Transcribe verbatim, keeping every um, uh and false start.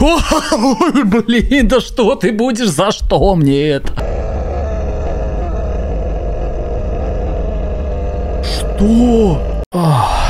Ой, блин, да что ты будешь, за что мне это? Что? Ах.